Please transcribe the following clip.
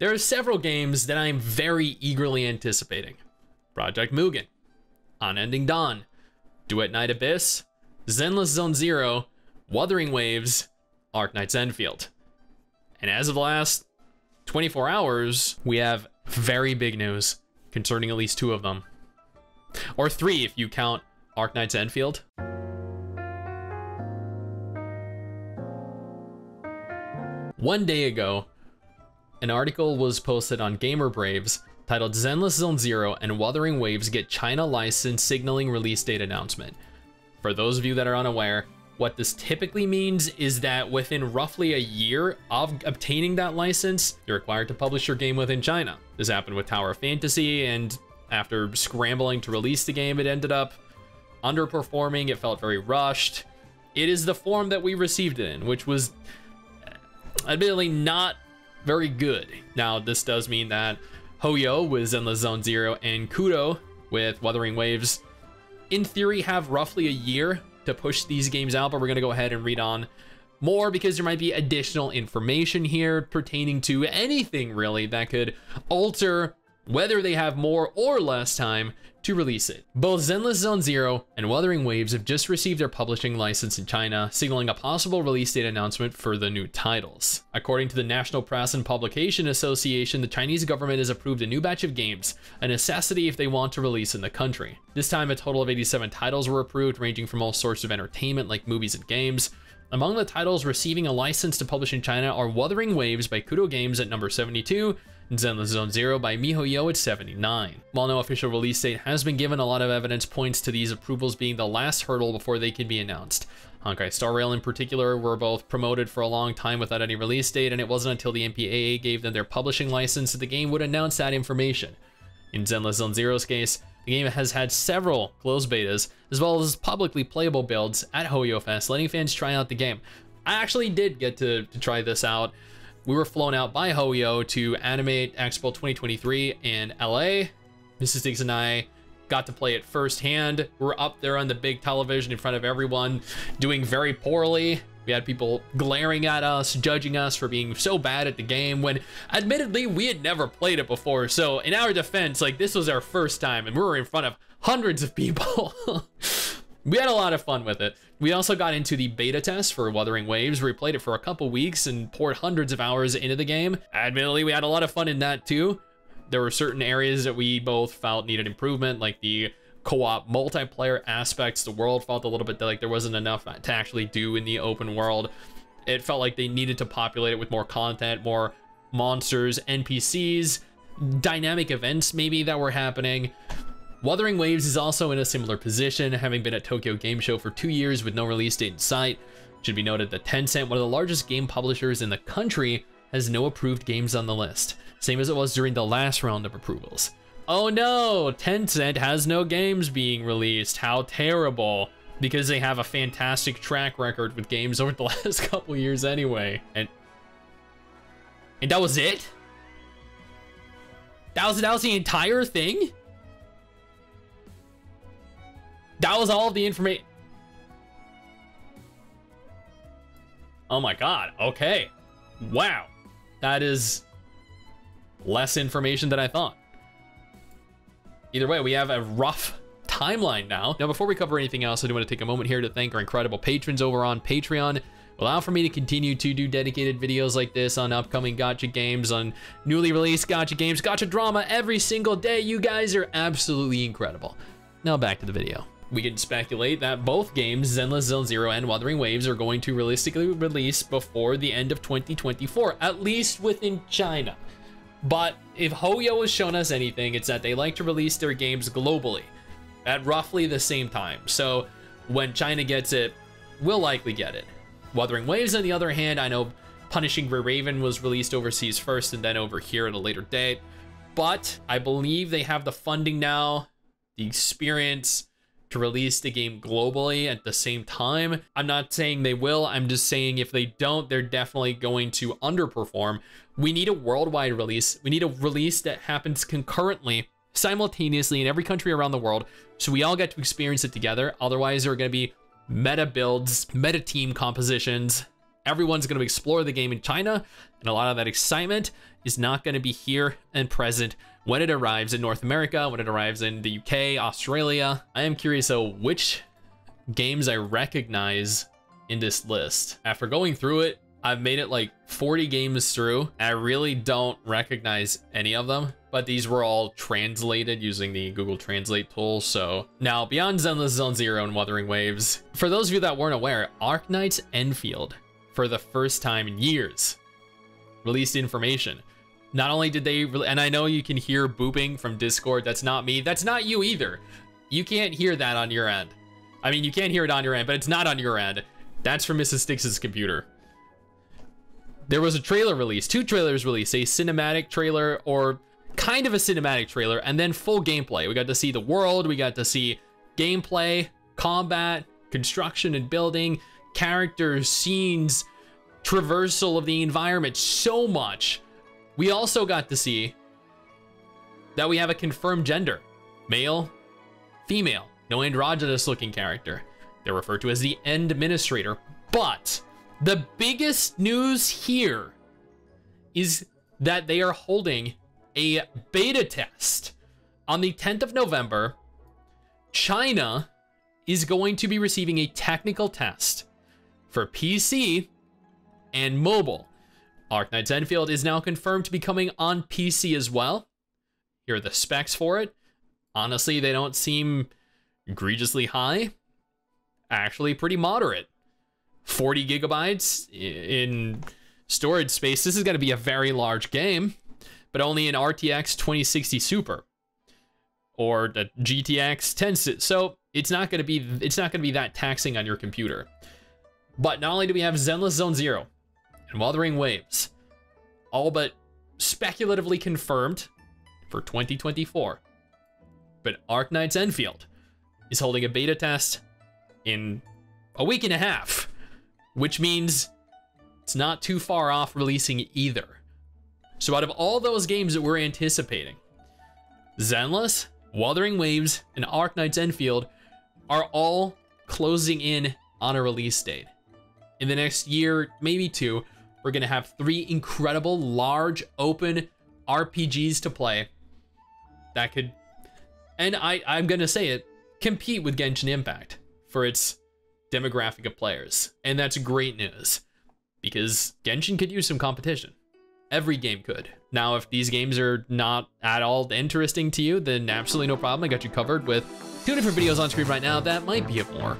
There are several games that I am very eagerly anticipating. Project Mugen, Unending Dawn, Duet Night Abyss, Zenless Zone Zero, Wuthering Waves, Arknights: Endfield. And as of the last 24 hours, we have very big news concerning at least 2 of them. Or 3 if you count Arknights: Endfield. One day ago, an article was posted on Gamer Braves titled Zenless Zone Zero and Wuthering Waves Get China License Signaling Release Date Announcement. For those of you that are unaware, what this typically means is that within roughly a year of obtaining that license, you're required to publish your game within China. This happened with Tower of Fantasy, and after scrambling to release the game, it ended up underperforming. It felt very rushed. It is the form that we received it in, which was admittedly not very good. Now, this does mean that HoYo with Zenless Zone Zero and Kuro with Wuthering Waves, in theory, have roughly a year to push these games out, but we're going to go ahead and read on more because there might be additional information here pertaining to anything really that could alter whether they have more or less time to release it. Both Zenless Zone Zero and Wuthering Waves have just received their publishing license in China, signaling a possible release date announcement for the new titles. According to the National Press and Publication Association, the Chinese government has approved a new batch of games, a necessity if they want to release in the country. This time, a total of 87 titles were approved, ranging from all sorts of entertainment like movies and games. Among the titles receiving a license to publish in China are Wuthering Waves by Kuro Games at number 72, and Zenless Zone Zero by MiHoYo at 79. While no official release date has been given, a lot of evidence points to these approvals being the last hurdle before they can be announced. Honkai Star Rail in particular were both promoted for a long time without any release date, and it wasn't until the MPAA gave them their publishing license that the game would announce that information. In Zenless Zone Zero's case, the game has had several closed betas, as well as publicly playable builds at HoYo Fest, letting fans try out the game. I actually did get to try this out. We were flown out by HoYo to Anime Expo 2023 in LA. Mrs. Diggs and I got to play it firsthand. We're up there on the big television in front of everyone, doing very poorly. We had people glaring at us, judging us for being so bad at the game when admittedly we had never played it before. So in our defense, like, this was our first time and we were in front of hundreds of people. We had a lot of fun with it. We also got into the beta test for Wuthering Waves, where we played it for a couple weeks and poured hundreds of hours into the game. Admittedly, we had a lot of fun in that too. There were certain areas that we both felt needed improvement, like the co-op multiplayer aspects. The world felt a little bit like there wasn't enough to actually do in the open world. It felt like they needed to populate it with more content, more monsters, NPCs, dynamic events maybe that were happening. Wuthering Waves is also in a similar position, having been at Tokyo Game Show for 2 years with no release date in sight. It should be noted that Tencent, one of the largest game publishers in the country, has no approved games on the list, same as it was during the last round of approvals. Oh no, Tencent has no games being released. How terrible, because they have a fantastic track record with games over the last couple years anyway. And that was it? That was the entire thing? That was all of the information. Oh my God, okay. Wow, that is less information than I thought. Either way, we have a rough timeline now. Now, before we cover anything else, I do want to take a moment here to thank our incredible patrons over on Patreon. Allow for me to continue to do dedicated videos like this on upcoming gacha games, on newly released gacha games, gacha drama every single day. You guys are absolutely incredible. Now back to the video. We can speculate that both games, Zenless Zone Zero and Wuthering Waves, are going to realistically release before the end of 2024, at least within China. But if HoYo has shown us anything, it's that they like to release their games globally at roughly the same time. So when China gets it, we'll likely get it. Wuthering Waves, on the other hand, I know Punishing Gray Raven was released overseas first and then over here at a later date. But I believe they have the funding now, the experience to release the game globally at the same time. I'm not saying they will, I'm just saying if they don't, they're definitely going to underperform. We need a worldwide release. We need a release that happens concurrently, simultaneously in every country around the world, so we all get to experience it together. Otherwise, there are gonna be meta builds, meta team compositions, Everyone's going to explore the game in China, and a lot of that excitement is not going to be here and present when it arrives in North America, when it arrives in the UK, Australia. I am curious though, which games I recognize in this list. After going through it, I've made it like 40 games through. I really don't recognize any of them, but these were all translated using the Google Translate tool. So now, beyond Zenless Zone Zero and Wuthering Waves, for those of you that weren't aware, Arknights: Endfield, for the first time in years, released information. Not only did they, and I know you can hear booping from Discord. That's not me. That's not you either. You can't hear that on your end. I mean, you can't hear it on your end, but it's not on your end. That's from Mrs. Stix's computer. There was a trailer release, two trailers released, a cinematic trailer or kind of a cinematic trailer, and then full gameplay. We got to see the world, we got to see gameplay, combat, construction and building, characters, scenes, traversal of the environment, so much. We also got to see that we have a confirmed gender, male, female, no androgynous looking character. They're referred to as the End Administrator, but the biggest news here is that they are holding a beta test on the 10th of November. China is going to be receiving a technical test for PC and mobile. Arknights: Endfield is now confirmed to be coming on PC as well. Here are the specs for it. Honestly, they don't seem egregiously high. Actually pretty moderate. 40 gigabytes in storage space. This is going to be a very large game, but only in RTX 2060 Super or the GTX 10. So it's not going to be that taxing on your computer. But not only do we have Zenless Zone Zero and Wuthering Waves, all but speculatively confirmed for 2024, but Arknights: Endfield is holding a beta test in a week and a half, which means it's not too far off releasing either. So out of all those games that we're anticipating, Zenless, Wuthering Waves, and Arknights: Endfield are all closing in on a release date. In the next year, maybe two, we're gonna have three incredible, large, open RPGs to play that could, and I'm gonna say it, compete with Genshin Impact for its demographic of players. And that's great news, because Genshin could use some competition. Every game could. Now, if these games are not at all interesting to you, then absolutely no problem. I got you covered with 2 different videos on screen right now that might be it more.